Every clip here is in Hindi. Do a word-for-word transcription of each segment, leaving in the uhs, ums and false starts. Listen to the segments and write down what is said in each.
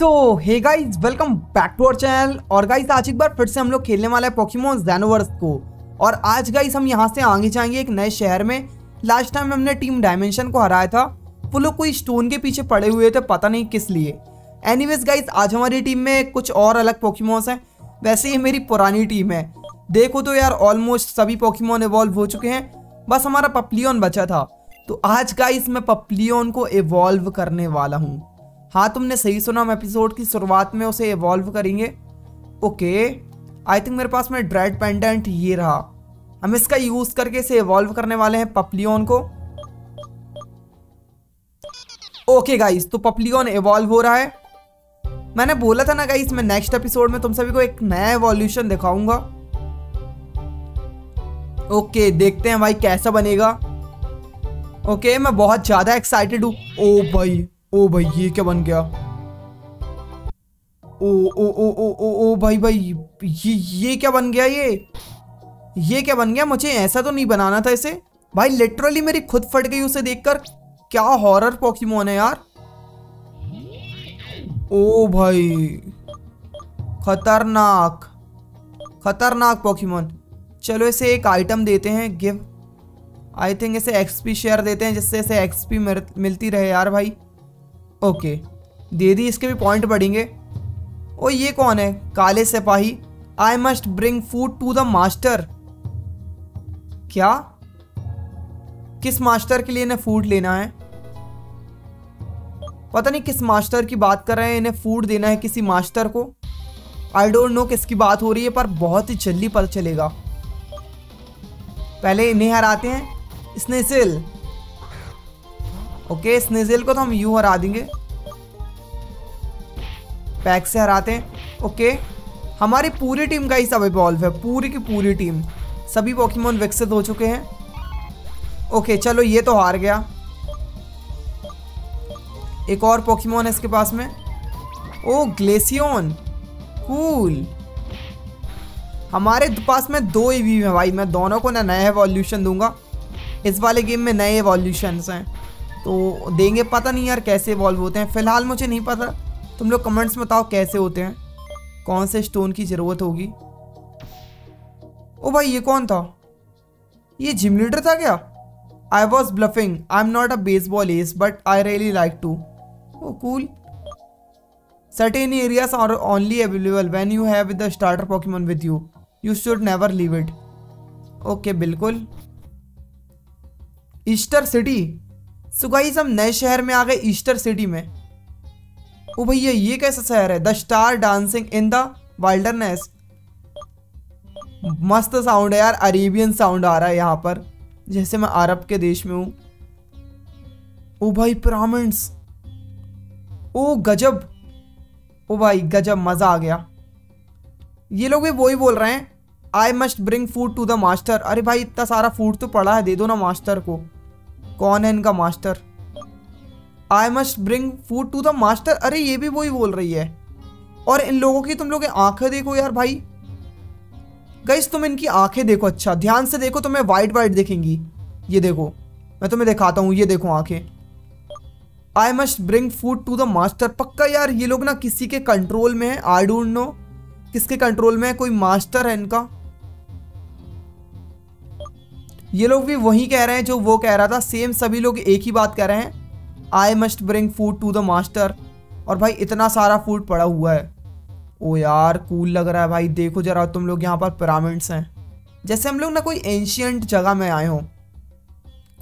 तो hey guys welcome back to our channel. और गाइज आज एक बार फिर से हम लोग खेलने वाला है पोकेमॉन ज़ेनोवर्स को। और आज गाइज हम यहाँ से आगे जाएंगे एक नए शहर में। लास्ट टाइम हमने टीम डायमेंशन को हराया था। वो लोग कोई स्टोन के पीछे पड़े हुए थे, पता नहीं किस लिए। एनीवेज गाइज आज हमारी टीम में कुछ और अलग पोकेमॉन्स हैं। वैसे ये मेरी पुरानी टीम है, देखो तो यार ऑलमोस्ट सभी पोकेमॉन इवॉल्व हो चुके हैं, बस हमारा पपलियन बचा था। तो आज गाइज मैं पपलियन को इवॉल्व करने वाला हूँ। हाँ तुमने सही सुना, हम एपिसोड की शुरुआत में उसे इवॉल्व करेंगे। ओके आई थिंक मेरे पास में ड्रेड पेंडेंट ये रहा, हम इसका यूज करके इसे इवॉल्व करने वाले हैं पपलियन को। ओके गाइस तो पपलियन इवॉल्व हो रहा है। मैंने बोला था ना गाइस मैं नेक्स्ट एपिसोड में तुम सभी को एक नया इवोल्यूशन दिखाऊंगा। ओके देखते हैं भाई कैसा बनेगा। ओके मैं बहुत ज्यादा एक्साइटेड हूँ। ओ भाई ओ भाई ये क्या बन गया। ओ ओ ओ ओ ओ ओ भाई भाई ये ये क्या बन गया, ये ये क्या बन गया। मुझे ऐसा तो नहीं बनाना था इसे भाई। लिटरली मेरी खुद फट गई उसे देखकर। क्या हॉरर पोकेमॉन है यार। ओ भाई खतरनाक खतरनाक पोकेमॉन। चलो इसे एक आइटम देते हैं गिव। आई थिंक इसे एक्सपी शेयर देते हैं जिससे इसे एक्सपी मिलती रहे यार भाई। ओके दे दी, इसके भी पॉइंट बढ़ेंगे। ओ ये कौन है, काले सिपाही। I must bring food to the master. क्या, किस मास्टर के लिए इन्हें फूड लेना है? पता नहीं किस मास्टर की बात कर रहे हैं। इन्हें फूड देना है किसी मास्टर को। आई डोंट नो किसकी बात हो रही है, पर बहुत ही जल्दी पता चलेगा। पहले इन्हें हराते हैं। स्नेसिल। ओके okay, स्नेजिल को तो हम यू हरा देंगे। पैक से हराते हैं। ओके okay, हमारी पूरी टीम का ही सब इवॉल्व है, पूरी की पूरी टीम, सभी पोकेमॉन विकसित हो चुके हैं। ओके okay, चलो ये तो हार गया। एक और पोकेमॉन है इसके पास में। Oh Glaceon cool. हमारे पास में दो ईवी हैं भाई। मैं दोनों को ना नया एवोल्यूशन दूंगा। इस वाले गेम में नए एवोल्यूशंस हैं तो देंगे। पता नहीं यार कैसे इवॉल्व होते हैं, फिलहाल मुझे नहीं पता। तुम लोग कमेंट्स में बताओ कैसे होते हैं, कौन से स्टोन की ज़रूरत होगी। ओ भाई ये कौन था, ये जिम लीडर था क्या? I was bluffing, I am not a baseball ace but I really like to. Oh cool. Certain areas are only available when you have the starter Pokemon with you, you should never leave it. Okay बिल्कुल। Easter city. सो गाइस हम नए शहर में आ गए ईस्टर सिटी में। ओ भैया ये कैसा शहर है। The star dancing in the wilderness. मस्त साउंड है यार, अरेबियन साउंड आ रहा है यहाँ पर, जैसे मैं अरब के देश में हूँ। ओ भाई पिरामिड्स। ओ गजब। ओ भाई गजब, मज़ा आ गया। ये लोग भी वही बोल रहे हैं, I must bring food to the master. अरे भाई इतना सारा फूड तो पड़ा है, दे दो ना मास्टर को। कौन है इनका master? I must bring food to the master. अरे ये भी वही बोल रही है। और इन लोगों की तुम लोग आंखें देखो यार भाई। गाइस तुम इनकी आंखें देखो, अच्छा ध्यान से देखो, तुम्हें वाइट वाइट दिखेंगी। ये देखो मैं तुम्हें दिखाता हूँ, ये देखो आंखें। I must bring food to the master. पक्का यार ये लोग ना किसी के कंट्रोल में है। आई डोंट नो किसके कंट्रोल में है, कोई मास्टर है इनका। ये लोग भी वही कह रहे हैं जो वो कह रहा था, सेम सभी लोग एक ही बात कह रहे हैं, I must bring food to the master. और भाई इतना सारा फूड पड़ा हुआ है। ओ यार कूल लग रहा है भाई। देखो जरा तुम लोग यहाँ पर पिरामिड्स हैं, जैसे हम लोग ना कोई एंशियंट जगह में आए हों।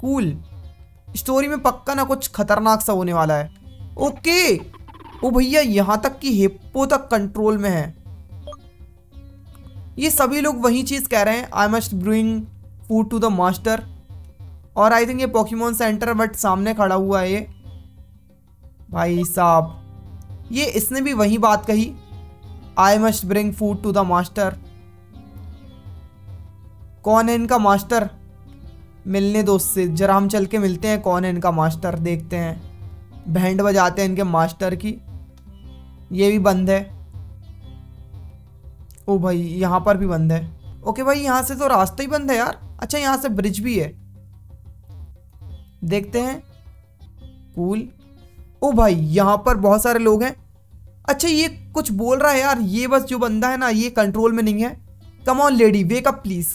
कूल, स्टोरी में पक्का ना कुछ खतरनाक सा होने वाला है। ओके ओ भैया यहाँ तक कि हिप्पो तक कंट्रोल में है। ये सभी लोग वही चीज़ कह रहे हैं, I must bring food to the master. और आई थिंक ये पोकेमॉन सेंटर बट सामने खड़ा हुआ है ये भाई साहब। ये इसने भी वही बात कही, I must bring food to the master. कौन है इनका मास्टर? मिलने दो उससे जरा, हम चल के मिलते हैं। कौन है इनका मास्टर देखते हैं, बैंड बजाते हैं इनके मास्टर की। ये भी बंद है। ओ भाई यहाँ पर भी बंद है। ओके भाई यहाँ से तो रास्ता ही बंद है यार। अच्छा यहाँ से ब्रिज भी है, देखते हैं। कूल। ओ भाई यहाँ पर बहुत सारे लोग हैं। अच्छा ये कुछ बोल रहा है यार, ये बस जो बंदा है ना ये कंट्रोल में नहीं है। Come on lady wake up please,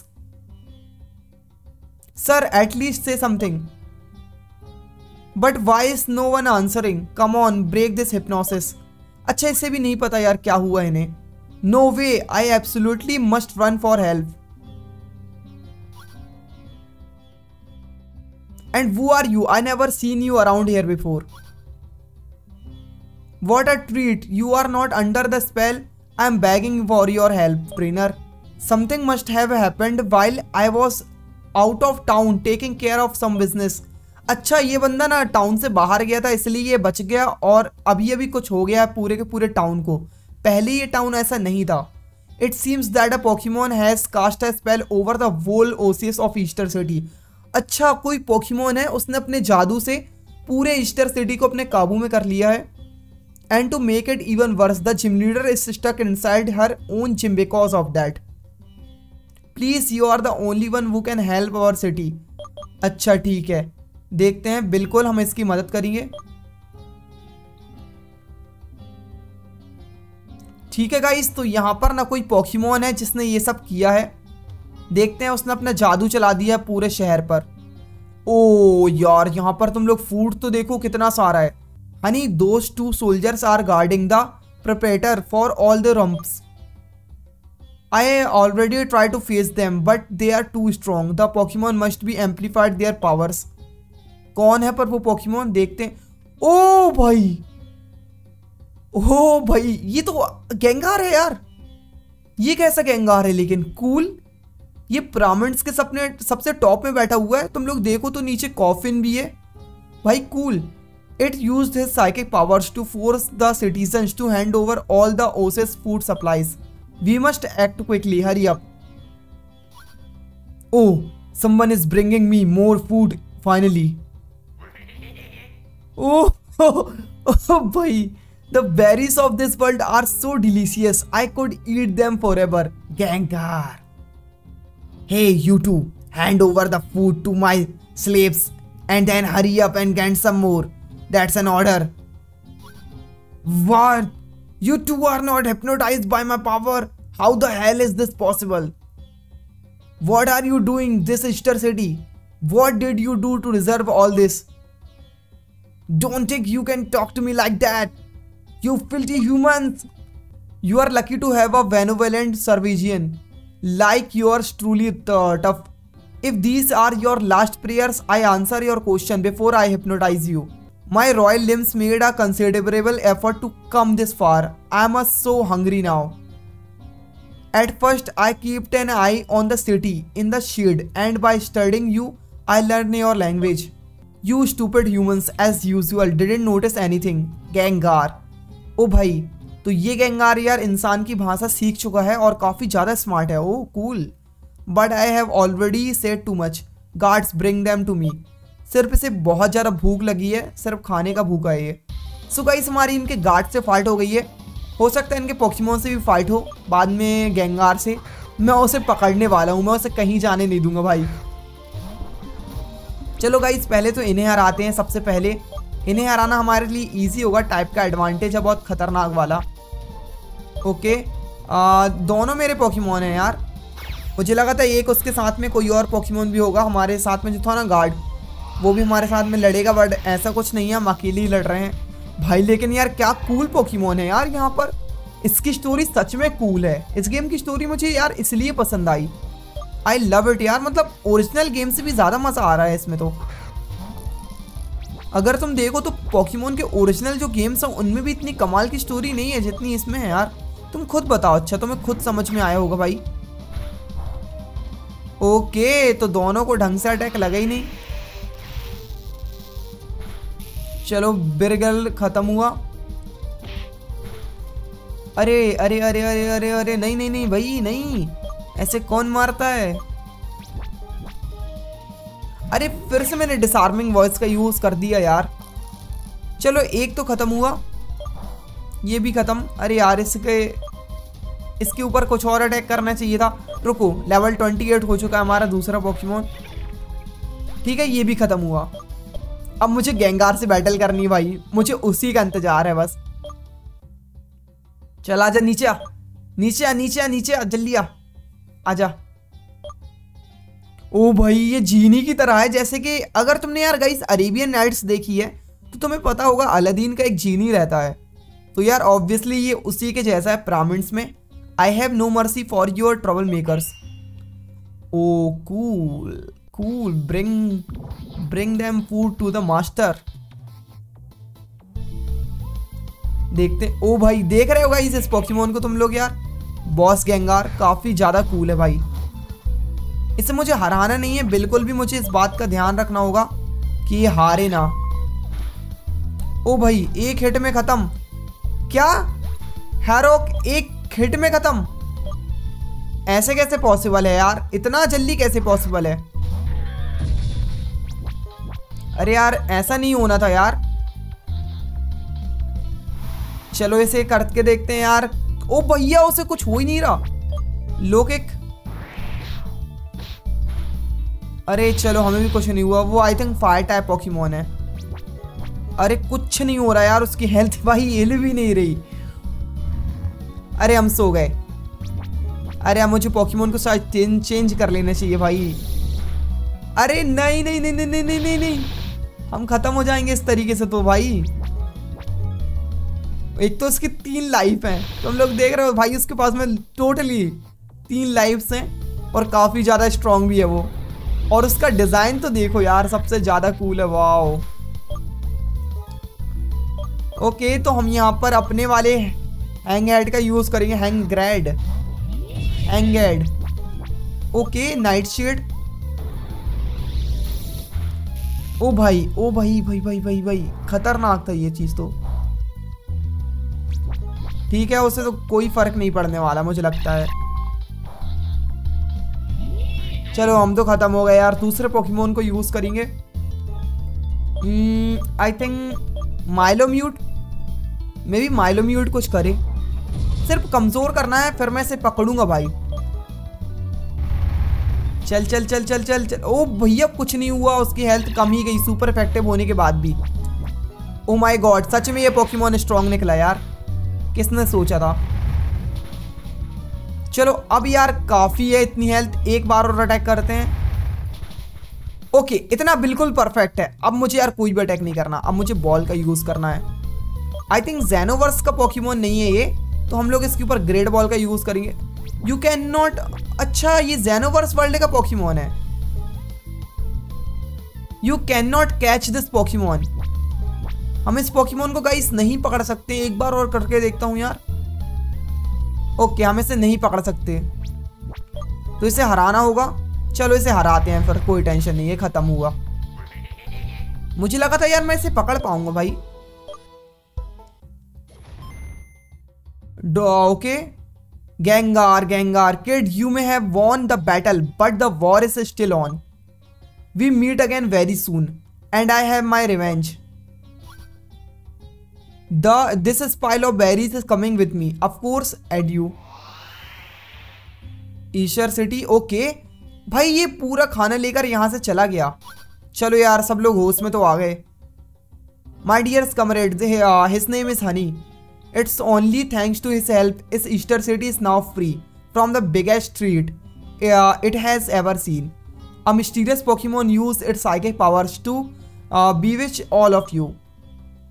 sir at least say something. But why is no one answering, come on break this hypnosis. अच्छा इसे भी नहीं पता यार क्या हुआ इन्हें। No way, I absolutely must run for help. And who are you? I never seen you around here before. What a treat! You are not under the spell. I am begging for your help, trainer. Something must have happened while I was out of town taking care of some business. अच्छा ये बंदा ना टाउन से बाहर गया था इसलिए ये बच गया, और अभी अभी कुछ हो गया है पूरे के पूरे टाउन को। पहले ये टाउन ऐसा नहीं था। It seems that a Pokemon has cast a spell over the whole oasis of Easter City. अच्छा कोई पोकेमॉन है उसने अपने जादू से पूरे ईस्टर सिटी को अपने काबू में कर लिया है। And to make it even worse the gym leader is stuck inside her own gym because of that. Please you are the only one who can help our city. अच्छा ठीक है, देखते हैं, बिल्कुल हम इसकी मदद करेंगे। ठीक है गाइस, तो यहाँ पर ना कोई पोकेमॉन है जिसने ये सब किया है। देखते हैं उसने अपना जादू चला दिया है पूरे शहर पर। ओ यार यहाँ पर तुम लोग फूड तो देखो कितना सारा है। Honey those two soldiers are guarding the proprietor for all the rumps. I already try to face them but they are too strong. The Pokemon must be amplified their powers. कौन है पर वो पोकेमॉन, देखते हैं। ओ भाई, ओ भाई ये तो गेंगार है यार। ये कैसा गेंगार है लेकिन कूल। ये पिरामिड्स के सपने सबसे टॉप में बैठा हुआ है। तुम लोग देखो तो नीचे कॉफिन भी है भाई, cool. It used his psychic powers to force the citizens to hand over all the ओसेस food supplies. We must act quickly, hurry up. Oh someone is bringing me more food finally. Oh भाई, the berries of this world are so delicious, I could eat them forever. Gengar, Hey you two, hand over the food to my slaves and then hurry up and get some more. That's an order. What? You two are not hypnotized by my power. How the hell is this possible? What are you doing, this Easter City? What did you do to deserve all this? Don't think you can talk to me like that. You filthy humans. You are lucky to have a benevolent Servigian like yours truly tough. If these are your last prayers, I answer your question before I hypnotize you. My royal limbs made a considerable effort to come this far. I am so hungry now. At first, I kept an eye on the city in the shade, and by studying you, I learned your language. You stupid humans, as usual, didn't notice anything. Gengar. Oh, bhai. तो ये गेंगार यार इंसान की भाषा सीख चुका है और काफ़ी ज़्यादा स्मार्ट है। Oh cool. But I have already said too much, guards bring them to me. सिर्फ इसे बहुत ज़्यादा भूख लगी है, सिर्फ खाने का भूखा है ये। सो गाइस हमारी इनके गार्ड से फाइट हो गई है, हो सकता है इनके पोकेमॉन से भी फाइट हो बाद में गेंगार से। मैं उसे पकड़ने वाला हूँ, मैं उसे कहीं जाने नहीं दूंगा भाई। चलो गाइस पहले तो इन्हें हराते हैं। सबसे पहले इन्हें हराना हमारे लिए ईजी होगा, टाइप का एडवांटेज है बहुत खतरनाक वाला। ओके आ, दोनों मेरे पोकेमॉन हैं यार। मुझे लगा था एक उसके साथ में कोई और पोकेमॉन भी होगा हमारे साथ में जो था ना गार्ड, वो भी हमारे साथ में लड़ेगा, बट ऐसा कुछ नहीं है, हम अकेले ही लड़ रहे हैं भाई। लेकिन यार क्या कूल पोकेमॉन है यार यहाँ पर, इसकी स्टोरी सच में कूल है। इस गेम की स्टोरी मुझे यार इसलिए पसंद आई, आई लव इट यार। मतलब ओरिजिनल गेम से भी ज़्यादा मज़ा आ रहा है इसमें तो। अगर तुम देखो तो पोकेमॉन के ओरिजिनल जो गेम्स हैं उनमें भी इतनी कमाल की स्टोरी नहीं है जितनी इसमें है यार। तुम खुद बताओ, अच्छा तुम्हें खुद समझ में आया होगा भाई। ओके तो दोनों को ढंग से अटैक लगा ही नहीं। चलो बिरगल खत्म हुआ। अरे अरे अरे अरे अरे अरे नहीं नहीं नहीं भाई नहीं, ऐसे कौन मारता है। अरे फिर से मैंने डिसआर्मिंग वॉइस का यूज़ कर दिया यार। चलो एक तो ख़त्म हुआ, ये भी ख़त्म। अरे यार इसके इसके ऊपर कुछ और अटैक करना चाहिए था। रुको, लेवल अट्ठाईस हो चुका है हमारा दूसरा पोकेमॉन। ठीक है ये भी ख़त्म हुआ। अब मुझे गेंगार से बैटल करनी है भाई, मुझे उसी का इंतज़ार है बस। चल आजा नीचे आ नीचे आ नीचे आ नीचे आ जल्दी आ आजा। ओ भाई ये जीनी की तरह है, जैसे कि अगर तुमने यार गाइस अरेबियन नाइट्स देखी है तो तुम्हें पता होगा अलादीन का एक जीनी रहता है, तो यार ऑब्वियसली ये उसी के जैसा है पिरामिड्स में। I have no mercy for your trouble makers. Oh cool cool, bring bring them food to the master. देखते ओ भाई देख रहे हो गाइस इस पोकेमॉन को तुम लोग, यार बॉस गेंगार काफी ज्यादा कूल है भाई, इससे मुझे हराना नहीं है बिल्कुल भी, मुझे इस बात का ध्यान रखना होगा कि ये हारे ना। ओ भाई एक हिट में खत्म, क्या हैरोक एक हिट में खत्म, ऐसे कैसे पॉसिबल है यार, इतना जल्दी कैसे पॉसिबल है। अरे यार ऐसा नहीं होना था यार, चलो इसे करके देखते हैं यार। ओ भैया उसे कुछ हो ही नहीं रहा, लो किक, अरे चलो हमें भी कुछ नहीं हुआ, वो I think fire type Pokemon है। अरे कुछ नहीं हो रहा यार, उसकी हेल्थ भाई हिल भी नहीं रही। अरे हम सो गए, अरे यार मुझे पोकेमॉन को शायद चेंज चेंज कर लेना चाहिए भाई। अरे नहीं नहीं नहीं नहीं नहीं नहीं, नहीं, नहीं। हम खत्म हो जाएंगे इस तरीके से तो भाई। एक तो उसकी तीन लाइफ हैं, तुम लोग देख रहे हो भाई, उसके पास में टोटली तीन लाइफ्स हैं और काफ़ी ज़्यादा स्ट्रॉन्ग भी है वो, और उसका डिज़ाइन तो देखो यार सबसे ज़्यादा कूल है। वाह ओके, तो हम यहाँ पर अपने वाले हैंगेड का यूज़ करेंगे, हैंगग्रेड हैंगेड। Okay night shade. ओ भाई ओ भाई भाई भाई भाई भाई खतरनाक था ये चीज़ तो, ठीक है उससे तो कोई फर्क नहीं पड़ने वाला मुझे लगता है। चलो हम तो खत्म हो गए यार, दूसरे पोकेमॉन को यूज करेंगे। आई थिंक माइलोम्यूट, मे बी माइलोम्यूट कुछ करे, सिर्फ कमजोर करना है फिर मैं इसे पकड़ूंगा भाई। चल चल चल चल चल चल। ओ भैया कुछ नहीं हुआ, उसकी हेल्थ कम ही गई सुपर इफेक्टिव होने के बाद भी। ओ माई गॉड सच में ये पोकेमॉन स्ट्रॉन्ग निकला यार, किसने सोचा था। चलो अब यार काफी है इतनी हेल्थ, एक बार और अटैक करते हैं। ओके इतना बिल्कुल परफेक्ट है, अब मुझे यार कोई भी अटैक नहीं करना, अब मुझे बॉल का यूज करना है। आई थिंक ज़ेनोवर्स का पोकेमॉन नहीं है ये, तो हम लोग इसके ऊपर ग्रेट बॉल का यूज करेंगे। यू कैन नॉट, अच्छा ये ज़ेनोवर्स वर्ल्ड का पोकेमॉन है। You can not catch this Pokemon, हम इस पोकेमॉन को गाइस नहीं पकड़ सकते। एक बार और करके देखता हूं यार। ओके हम इसे नहीं पकड़ सकते, तो इसे हराना होगा। चलो इसे हराते हैं फिर, कोई टेंशन नहीं है, खत्म हुआ। मुझे लगा था यार मैं इसे पकड़ पाऊंगा भाई। Okay Gengar Gengar kid, you may have won the battle but the war is still on, we meet again very soon and I have my revenge. The this is pile of berries is coming with me. Of course, add you. Easter City, okay. भाई ये पूरा खाना लेकर यहाँ से चला गया। चलो यार सब लोग होश में तो आ गए। My dear comrades, his name is Honey. It's only thanks to his help is Easter City is now free from the biggest treat it has ever seen. A mysterious Pokemon used its psychic powers to bewitch all of you.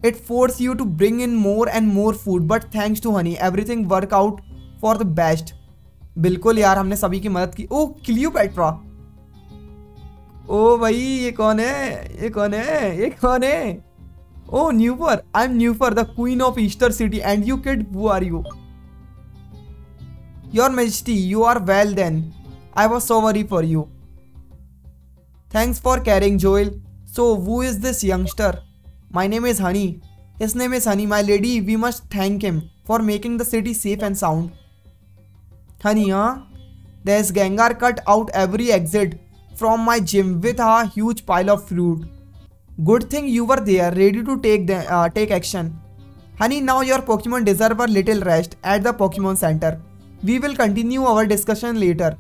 It forced you to bring in more and more food, but thanks to Honey, everything worked out for the best. बिल्कुल यार हमने सभी की मदद की। ओह क्लियोपेट्रा। ओ भाई ये कौन है? ये कौन है? ये कौन है? Oh Newfer, I'm Newfer, the queen of Easter City, and you kid, who are you? Your Majesty, you are well then. I was so worried for you. Thanks for caring, Joel. So who is this youngster? My name is Honey. His name is Honey, my lady. We must thank him for making the city safe and sound. Honey, huh? There's Gengar cut out every exit from my gym with a huge pile of fruit. Good thing you were there, ready to take the, uh, take action. Honey, now your Pokemon deserve a little rest at the Pokemon Center. We will continue our discussion later.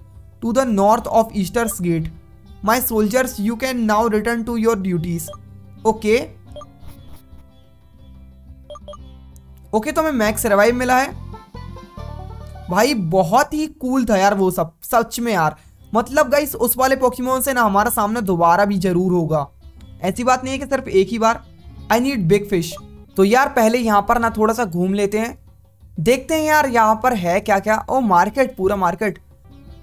To the north of Easter's Gate, my soldiers, you can now return to your duties. Okay. Okay okay, तो हमें मैक्स रिवाइव मिला है। भाई बहुत ही कूल था यार वो सब, सच में यार। मतलब गाइस उस वाले पोकेमोन से ना हमारा सामना दोबारा भी जरूर होगा, ऐसी बात नहीं है कि सिर्फ एक ही बार। I need big fish. तो यार पहले यहाँ पर ना थोड़ा सा घूम लेते हैं, देखते हैं यार यहाँ पर है क्या क्या। ओ मार्केट, पूरा मार्केट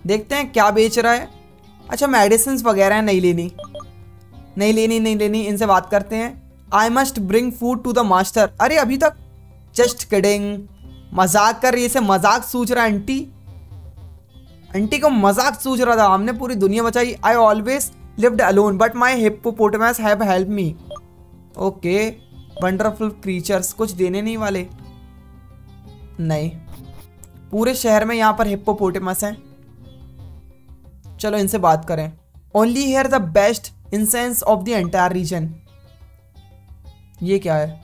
देखते हैं क्या बेच रहा है। अच्छा मेडिसिन वगैरह नहीं लेनी नहीं लेनी नहीं लेनी इनसे बात करते हैं। I must bring food to the master. अरे अभी तक जस्ट किडिंग, मजाक कर रही है, इसे मजाक सूझ रहा है। आंटी आंटी को मजाक सूझ रहा था, हमने पूरी दुनिया बचाई। I always lived alone but my hippopotamus have help me. Okay wonderful creatures, कुछ देने नहीं वाले। नहीं पूरे शहर में यहाँ पर हिप्पोपोटामस हैं। चलो इनसे बात करें। Only here the best incense of the entire region. ये क्या है?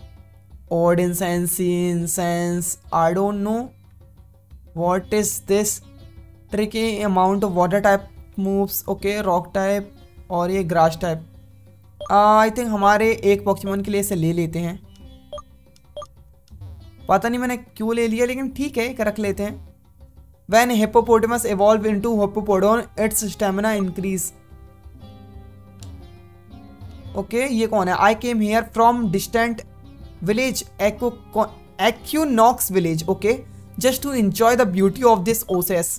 Odd incense, sea incense, I don't know what is this. Tricky amount of water type moves. Okay rock type और ये ग्रास टाइप। आई थिंक हमारे एक पोकेमॉन के लिए इसे ले लेते हैं, पता नहीं मैंने क्यों ले लिया लेकिन ठीक है रख लेते हैं। When hippopotamus evolve into hippopodon, its stamina increase. Okay okay, ये कौन है? I came here from distant village Acuknox village. Okay just to enjoy the beauty of this oasis.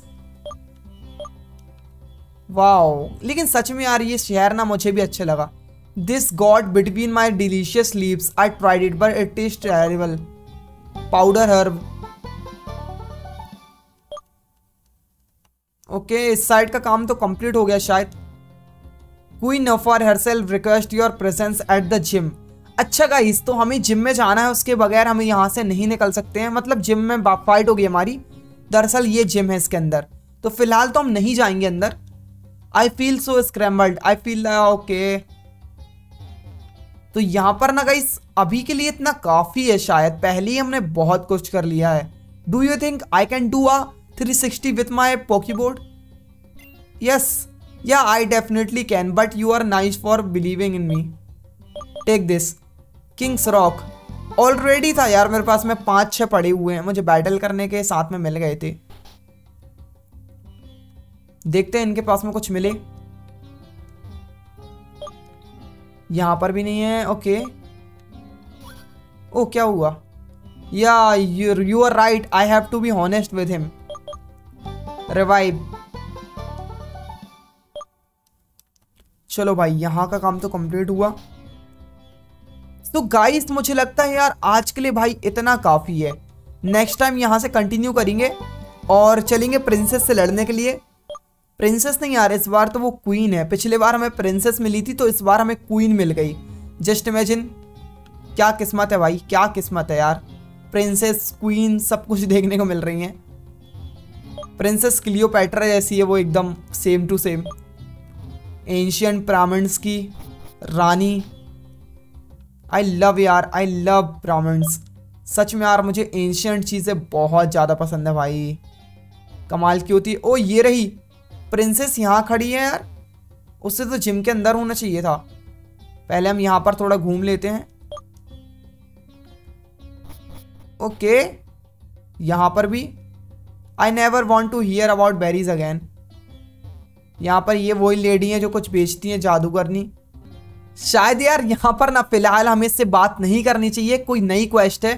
Wow लेकिन सच में यार ये शहर ना मुझे भी अच्छा लगा। This got between my delicious lips. I tried it but it is terrible. Powder herb. Okay okay, इस साइड का काम तो कंप्लीट हो गया शायद। Queen नफर herself request your presence at the gym. अच्छा गाइस तो हमें जिम में जाना है, उसके बगैर हमें यहाँ से नहीं निकल सकते हैं। मतलब जिम में फाइट होगी हमारी, दरअसल ये जिम है, इसके अंदर तो फिलहाल तो हम नहीं जाएंगे अंदर। I feel so scrambled, I feel. Okay तो यहाँ पर ना गाइस अभी के लिए इतना काफ़ी है शायद, पहले ही हमने बहुत कुछ कर लिया है। Do you think I can do a three sixty with my Pokeboard? Yes, yeah, I definitely can. But you are nice for believing in me. Take this, King's Rock. Already था यार मेरे पास में पाँच छः पड़े हुए हैं, मुझे बैटल करने के साथ में मिल गए थे। देखते हैं इनके पास में कुछ मिले। यहाँ पर भी नहीं है। ओके ओ क्या हुआ? Yeah, you you are right. I have to be honest with him. Revive. चलो भाई यहाँ का काम तो कंप्लीट हुआ। तो गाइस मुझे लगता है यार आज के लिए भाई इतना काफ़ी है, नेक्स्ट टाइम यहाँ से कंटिन्यू करेंगे और चलेंगे प्रिंसेस से लड़ने के लिए। प्रिंसेस नहीं यार, इस बार तो वो क्वीन है। पिछले बार हमें प्रिंसेस मिली थी तो इस बार हमें क्वीन मिल गई। जस्ट इमेजिन, क्या किस्मत है भाई, क्या किस्मत है यार। प्रिंसेस, क्वीन सब कुछ देखने को मिल रही हैं। प्रिंसेस क्लियोपैट्रा जैसी है वो, एकदम same to same. Ancient Brahmins की रानी। आई लव यार, आई लव ब्राह्मण्स। सच में यार मुझे एंशियंट चीज़ें बहुत ज़्यादा पसंद है भाई, कमाल की होती है। ओ ये रही प्रिंसेस, यहाँ खड़ी है यार, उससे तो जिम के अंदर होना चाहिए था। पहले हम यहाँ पर थोड़ा घूम लेते हैं। ओके यहाँ पर भी। I never want to hear about berries again. यहाँ पर ये वही लेडी हैं जो कुछ बेचती हैं, जादूगरनी शायद। यार यहाँ पर ना फिलहाल हमें इससे बात नहीं करनी चाहिए, कोई नई क्वेस्ट है।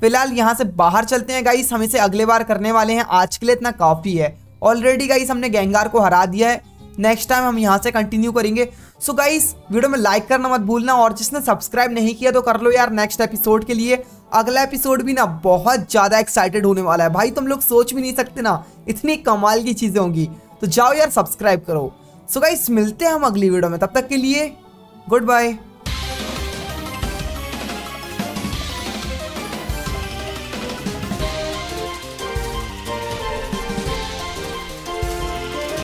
फिलहाल यहाँ से बाहर चलते हैं गाइस, हम इसे अगले बार करने वाले हैं। आज के लिए इतना काफ़ी है। ऑलरेडी गाइस हमने गेंगार को हरा दिया है, नेक्स्ट टाइम हम यहाँ से कंटिन्यू करेंगे। सो गाइस वीडियो में लाइक करना मत भूलना, और जिसने सब्सक्राइब नहीं किया तो कर लो यार नेक्स्ट एपिसोड के लिए। अगला एपिसोड भी ना बहुत ज़्यादा एक्साइटेड होने वाला है भाई, तुम लोग सोच भी नहीं सकते ना, इतनी कमाल की चीज़ें होंगी। तो जाओ यार सब्सक्राइब करो। सो गाइस मिलते हैं हम अगली वीडियो में, तब तक के लिए गुड बाय।